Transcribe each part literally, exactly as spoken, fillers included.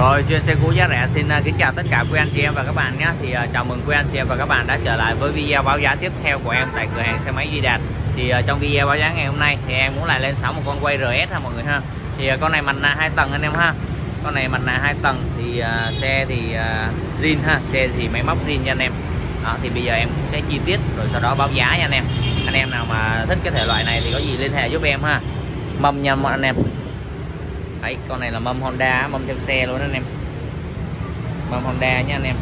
Rồi, chuyên xe cũ giá rẻ xin kính chào tất cả quý anh chị em và các bạn nhé. Thì uh, chào mừng quý anh chị em và các bạn đã trở lại với video báo giá tiếp theo của em tại cửa hàng xe máy Duy Đạt. Thì uh, trong video báo giá ngày hôm nay thì em muốn lại lên sóng một con Wave rờ ét ha mọi người ha. Thì uh, con này mặt nạ hai tầng anh em ha. Con này mặt nạ hai tầng thì uh, xe thì uh, zin ha, xe thì máy móc zin nha anh em. Đó, thì bây giờ em sẽ chi tiết rồi sau đó báo giá nha anh em. Anh em nào mà thích cái thể loại này thì có gì liên hệ giúp em ha. Mâm nha anh em. Đấy, con này là mâm Honda, mâm theo xe luôn anh em, mâm Honda nha anh em,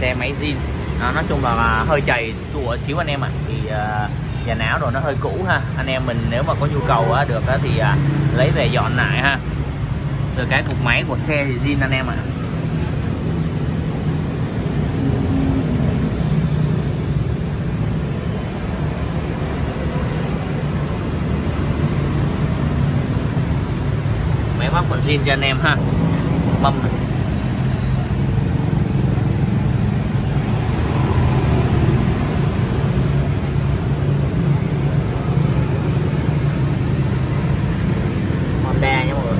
xe máy zin. Đó, nói chung là hơi chảy sủa xíu anh em ạ. À, thì uh, dàn áo rồi nó hơi cũ ha anh em, mình nếu mà có nhu cầu uh, được uh, thì uh, lấy về dọn lại ha. Từ cái cục máy của xe thì zin anh em ạ. À, móc còn zin cho anh em ha. Mâm này. Honda nha mọi người.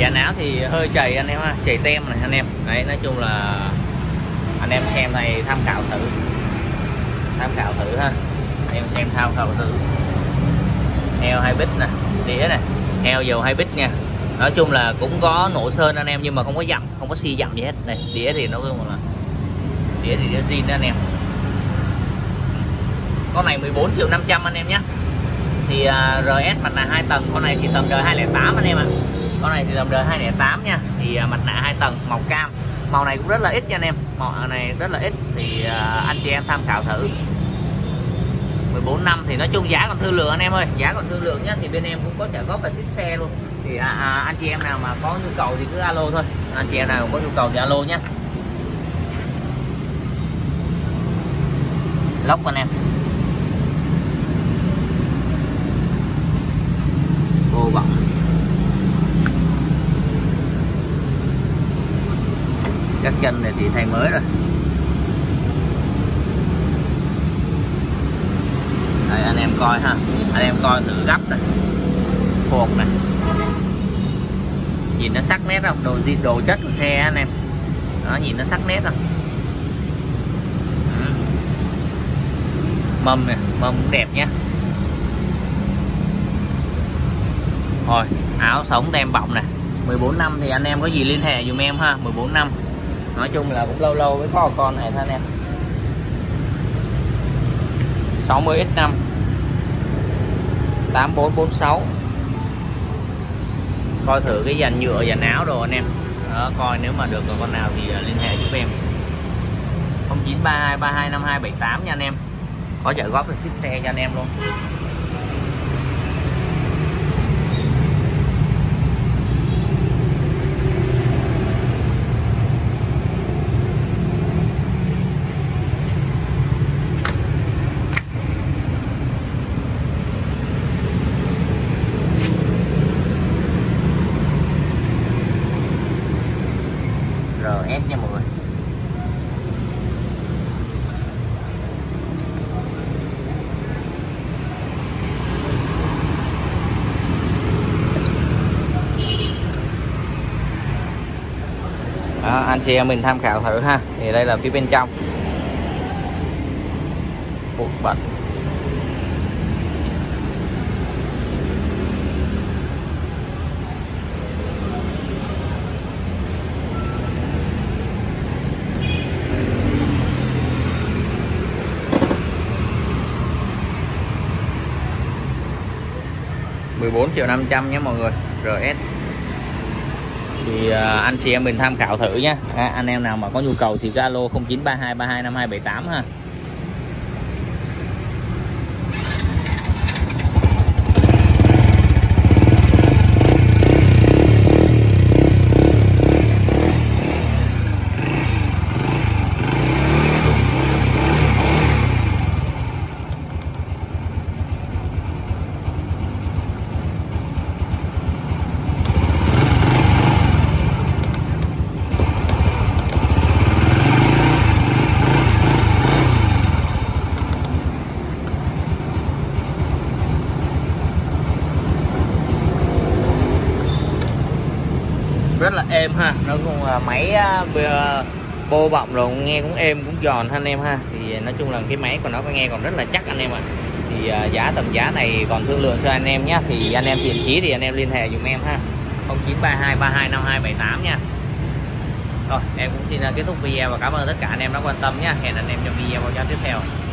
Dàn áo thì hơi chảy anh em ha, chảy tem này anh em. Đấy, nói chung là anh em xem này tham khảo thử tham khảo thử ha, anh em xem tham khảo thử. Heo hai bít nè, đĩa nè, heo dầu hai bít nha. Nói chung là cũng có nổ sơn anh em nhưng mà không có dặm, không có xi dặm gì hết. Này đĩa thì nó là đĩa thì đĩa zin đó anh em. Con này mười bốn triệu năm trăm anh em nhé. Thì uh, rờ ét mặt nạ hai tầng, con này thì tầm đời hai không không tám anh em ạ. À, con này thì tầm đời hai không không tám nha. Thì mặt nạ hai tầng màu cam, màu này cũng rất là ít nha anh em, màu này rất là ít. Thì anh chị em tham khảo thử. Mười bốn năm thì nói chung giá còn thương lượng anh em ơi, giá còn thương lượng nhé. Thì bên em cũng có trả góp và ship xe luôn. Thì à, à, anh chị em nào mà có nhu cầu thì cứ alo thôi, anh chị em nào có nhu cầu thì alo nhé. Lốc anh em, vô vọng các chân này thì thay mới rồi. Đây anh em coi ha, anh em coi thử gấp này, cột này, nhìn nó sắc nét không, đồ gì đồ chất của xe anh em, nó nhìn nó sắc nét không. Ừ, mâm này, mâm cũng đẹp nhé. Rồi áo sống tem bọng này. Mười bốn năm thì anh em có gì liên hệ dùm em ha. Mười bốn năm nói chung là cũng lâu lâu mới có con này thôi anh em. Sáu mươi x năm tám bốn bốn sáu. Coi thử cái dàn nhựa, dàn áo đồ anh em. Đó, coi nếu mà được rồi con nào thì liên hệ giúp em. Không chín ba hai ba hai năm hai bảy tám nha anh em. Có trả góp là ship xe cho anh em luôn. rờ ét nha mọi người. Đó, anh chị em mình tham khảo thử ha. Thì đây là phía bên trong. Bột bật. mười bốn triệu năm trăm nhé mọi người. rờ ét thì uh, anh chị em mình tham khảo thử nhé. À, anh em nào mà có nhu cầu thì alo không chín ba hai ba hai năm hai bảy tám ha. rất là êm ha, nó cũng là máy uh, bô bọng rồi, nghe cũng êm cũng giòn ha anh em ha. Thì nói chung là cái máy của nó có nghe còn rất là chắc anh em ạ. À. Thì uh, giá tầm giá này còn thương lượng cho anh em nhé. Thì anh em tìm trí thì anh em liên hệ dùm em ha, không chín ba hai ba hai năm hai bảy tám nha. Rồi em cũng xin uh, kết thúc video và cảm ơn tất cả anh em đã quan tâm nhé. Hẹn anh em trong video vào trang tiếp theo.